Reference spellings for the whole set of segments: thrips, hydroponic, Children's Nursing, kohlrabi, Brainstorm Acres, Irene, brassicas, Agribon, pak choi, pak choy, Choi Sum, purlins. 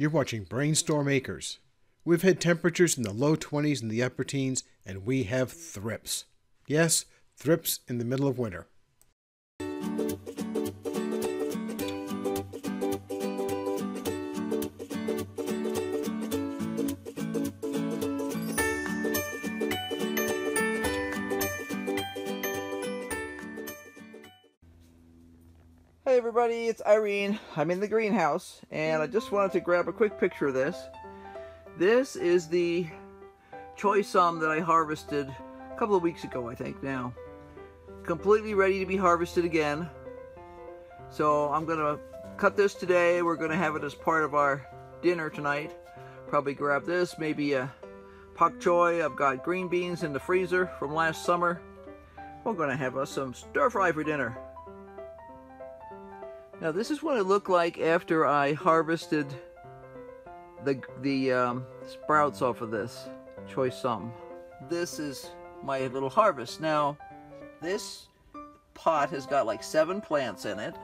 You're watching Brainstorm Acres. We've had temperatures in the low 20s and the upper teens, and we have thrips. Yes, thrips in the middle of winter. Hey everybody, it's Irene. I'm in the greenhouse and I just wanted to grab a quick picture of this. This is the Choi Sum that I harvested a couple of weeks ago, I think now. Completely ready to be harvested again. So I'm gonna cut this today. We're gonna have it as part of our dinner tonight. Probably grab this, maybe a pak choi. I've got green beans in the freezer from last summer. We're gonna have us some stir fry for dinner. Now this is what it looked like after I harvested the sprouts off of this Choi Sum. This is my little harvest. Now this pot has got like 7 plants in it,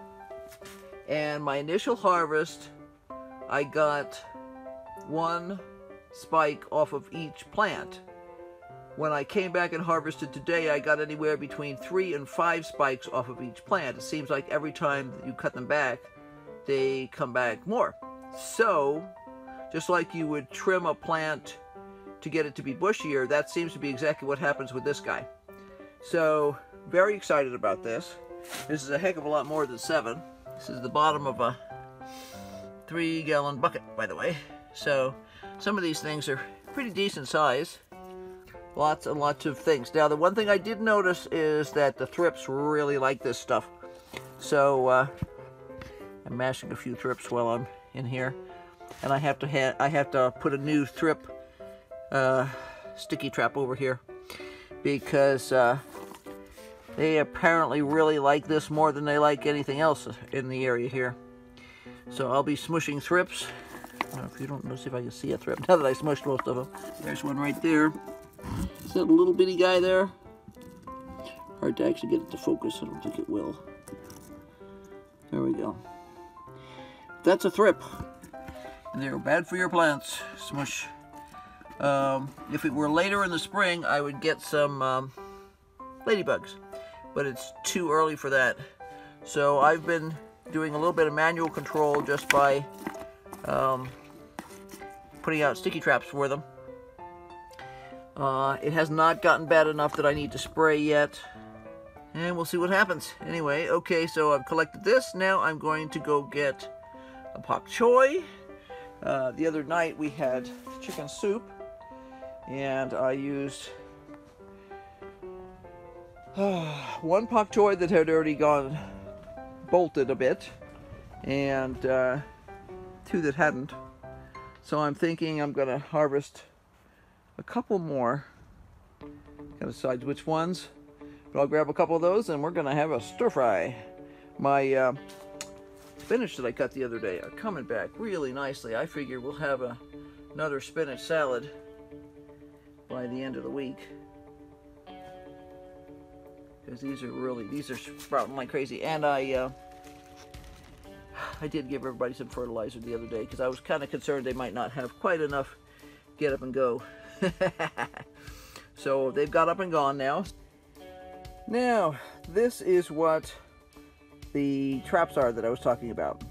and my initial harvest I got 1 spike off of each plant. When I came back and harvested today, I got anywhere between 3 and 5 spikes off of each plant. It seems like every time you cut them back, they come back more. So, just like you would trim a plant to get it to be bushier, that seems to be exactly what happens with this guy. So, very excited about this. This is a heck of a lot more than 7. This is the bottom of a 3-gallon bucket, by the way. So, some of these things are pretty decent size. Lots and lots of things. Now, the one thing I did notice is that the thrips really like this stuff. So, I'm mashing a few thrips while I'm in here. And I have to put a new thrip sticky trap over here. Because they apparently really like this more than they like anything else in the area here. So, I'll be smushing thrips. I don't know if you don't notice if I can see a thrip now that I smushed most of them. There's one right there. Is that a little bitty guy there? Hard to actually get it to focus. I don't think it will. There we go. That's a thrip. And they're bad for your plants. Smush. If it were later in the spring, I would get some ladybugs. But it's too early for that. So I've been doing a little bit of manual control just by putting out sticky traps for them. It has not gotten bad enough that I need to spray yet, and we'll see what happens. Anyway, okay, so I've collected this. Now I'm going to go get a pak choi. The other night we had chicken soup, and I used one pak choi that had already gone bolted a bit, and 2 that hadn't. So I'm thinking I'm going to harvest a couple more. Gotta decide which ones, but I'll grab a couple of those and we're gonna have a stir fry. My spinach that I cut the other day are coming back really nicely. I figure we'll have another spinach salad by the end of the week, because these are sprouting like crazy. And I did give everybody some fertilizer the other day because I was kind of concerned they might not have quite enough get up and go. So they've got up and gone now. Now, this is what the traps are that I was talking about.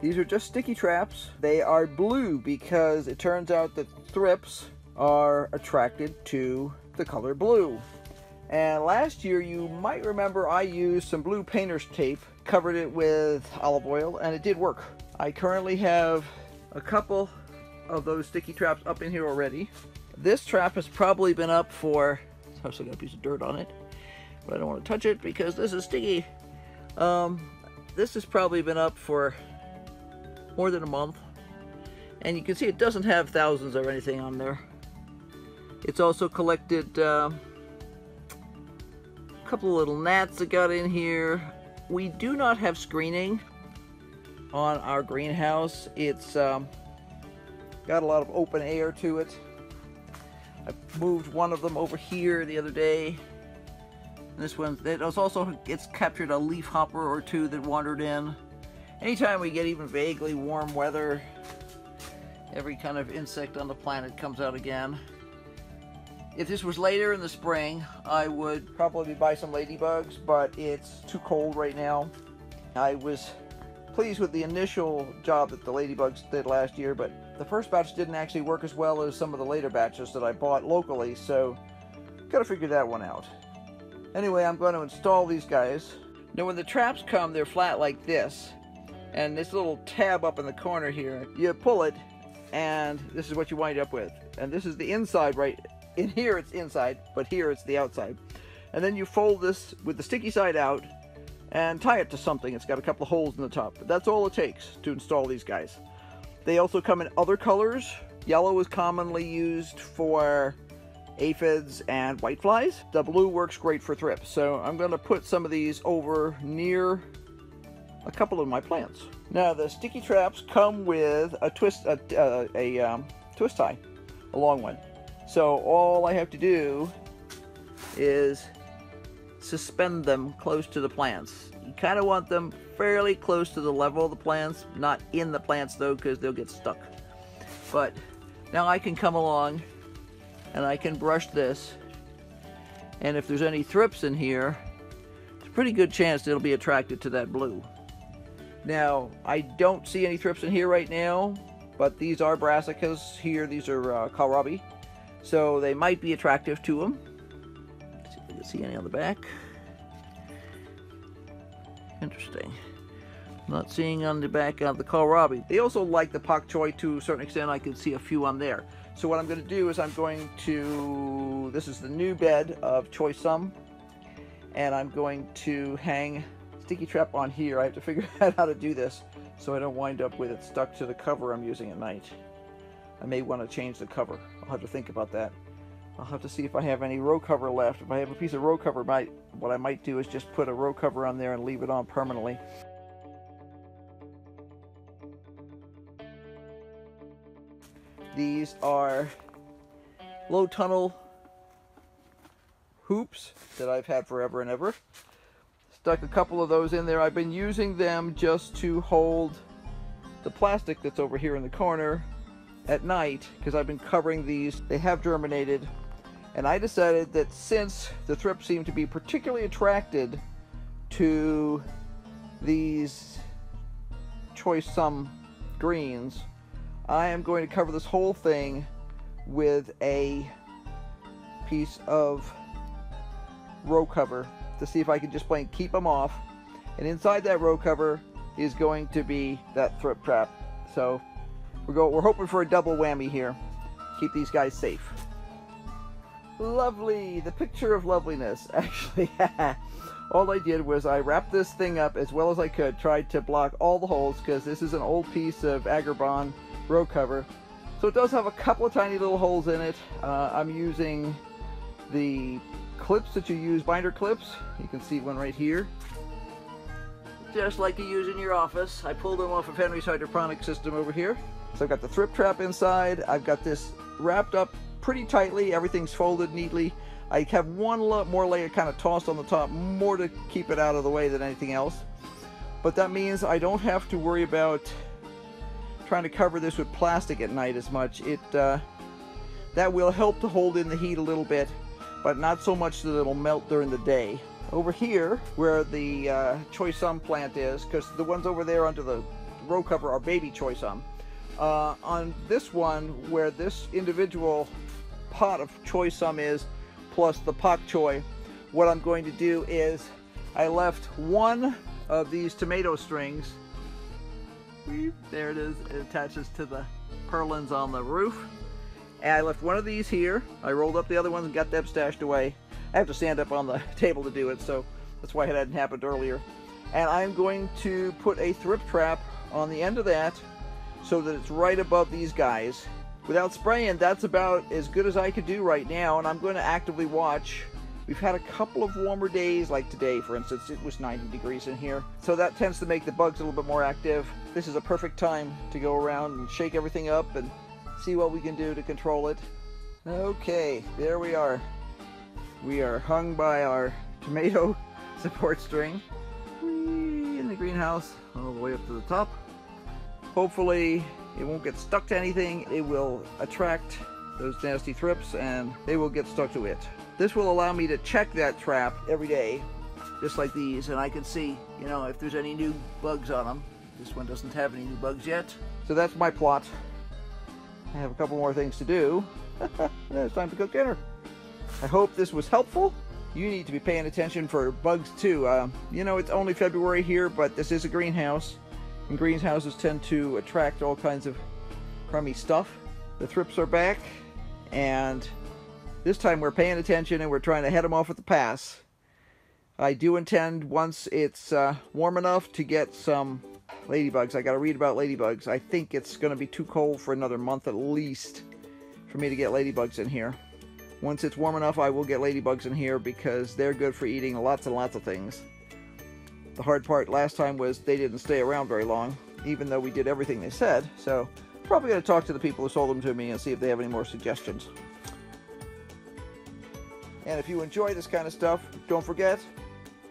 These are just sticky traps. They are blue because it turns out that thrips are attracted to the color blue. And last year, you might remember, I used some blue painter's tape, covered it with olive oil, and it did work. I currently have a couple of those sticky traps up in here already. This trap has probably been up for, I've still got a piece of dirt on it, but I don't want to touch it because this is sticky. This has probably been up for more than a month, and you can see it doesn't have thousands or anything on there. It's also collected a couple of little gnats that got in here. We do not have screening on our greenhouse. It's got a lot of open air to it. I moved one of them over here the other day. This one, it's captured a leafhopper or 2 that wandered in. Anytime we get even vaguely warm weather, Every kind of insect on the planet comes out again. If this was later in the spring, I would probably buy some ladybugs, but it's too cold right now. I was pleased with the initial job that the ladybugs did last year, but the first batch didn't actually work as well as some of the later batches that I bought locally, so gotta figure that one out. Anyway, I'm going to install these guys. Now when the traps come, they're flat like this, and this little tab up in the corner here, you pull it, and this is what you wind up with. And this is the inside, right? In here it's inside, but here it's the outside. And then you fold this with the sticky side out and tie it to something. It's got a couple of holes in the top. But that's all it takes to install these guys. They also come in other colors. Yellow is commonly used for aphids and whiteflies. The blue works great for thrips. So I'm going to put some of these over near a couple of my plants. Now the sticky traps come with a twist tie, a long one. So all I have to do is suspend them close to the plants. You kind of want them fairly close to the level of the plants, not in the plants though, because they'll get stuck. But now I can come along and I can brush this, and if there's any thrips in here, it's a pretty good chance that it'll be attracted to that blue. Now I don't see any thrips in here right now, but these are brassicas here. These are kohlrabi. So they might be attractive to them. Let's see if we can see any on the back. Interesting. Not seeing on the back of the kohlrabi. They also like the pak choy to a certain extent. I can see a few on there. So what I'm going to do is I'm going to, this is the new bed of Choi Sum, and I'm going to hang sticky trap on here. I have to figure out how to do this so I don't wind up with it stuck to the cover I'm using at night. I may want to change the cover. I'll have to think about that. I'll have to see if I have any row cover left. If I have a piece of row cover, what I might do is just put a row cover on there and leave it on permanently. These are low tunnel hoops that I've had forever and ever. Stuck a couple of those in there. I've been using them just to hold the plastic that's over here in the corner at night, because I've been covering these. They have germinated, and I decided that since the thrips seem to be particularly attracted to these Choi Sum greens, I am going to cover this whole thing with a piece of row cover to see if I can just plain keep them off. And inside that row cover is going to be that thrip trap. So we're hoping for a double whammy here. Keep these guys safe. Lovely, the picture of loveliness, actually. All I did was I wrapped this thing up as well as I could, tried to block all the holes, because this is an old piece of Agribon row cover. So it does have a couple of tiny little holes in it. I'm using the clips that you use, binder clips. You can see one right here. Just like you use in your office. I pulled them off of Henry's hydroponic system over here. So I've got the thrip trap inside. I've got this wrapped up pretty tightly. Everything's folded neatly. I have one more layer kind of tossed on the top, more to keep it out of the way than anything else. But that means I don't have to worry about trying to cover this with plastic at night as much. That will help to hold in the heat a little bit, but not so much that it'll melt during the day. Over here, where the Choi Sum plant is, because the ones over there under the row cover are baby Choi Sum. On this one, where this individual pot of Choi Sum is, plus the pak choy, what I'm going to do is I left one of these tomato strings, there it is, it attaches to the purlins on the roof, and I left one of these here. I rolled up the other ones and got them stashed away. I have to stand up on the table to do it, so that's why it hadn't happened earlier. And I'm going to put a thrip trap on the end of that so that it's right above these guys. Without spraying, that's about as good as I could do right now, and I'm going to actively watch. We've had a couple of warmer days, like today, for instance. It was 90 degrees in here, so that tends to make the bugs a little bit more active. This is a perfect time to go around and shake everything up and see what we can do to control it. Okay, there we are. We are hung by our tomato support string. Whee, in the greenhouse all the way up to the top. Hopefully It won't get stuck to anything. It will attract those nasty thrips and they will get stuck to it. This will allow me to check that trap every day, just like these, and I can see, you know, if there's any new bugs on them. This one doesn't have any new bugs yet. So that's my plot. I have a couple more things to do. It's time to cook dinner. I hope this was helpful. You need to be paying attention for bugs too. You know, it's only February here, but this is a greenhouse, and greenhouses tend to attract all kinds of crummy stuff. The thrips are back, and this time we're paying attention and we're trying to head them off at the pass. I do intend, once it's warm enough, to get some ladybugs. I gotta read about ladybugs. I think it's gonna be too cold for another month at least for me to get ladybugs in here. Once it's warm enough, I will get ladybugs in here because they're good for eating lots and lots of things. The hard part last time was they didn't stay around very long, even though we did everything they said. So probably gonna talk to the people who sold them to me and see if they have any more suggestions. And if you enjoy this kind of stuff, don't forget,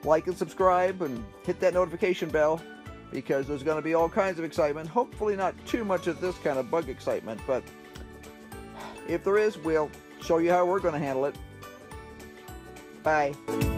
like and subscribe and hit that notification bell, because there's going to be all kinds of excitement. Hopefully not too much of this kind of bug excitement, but if there is, we'll show you how we're going to handle it. Bye.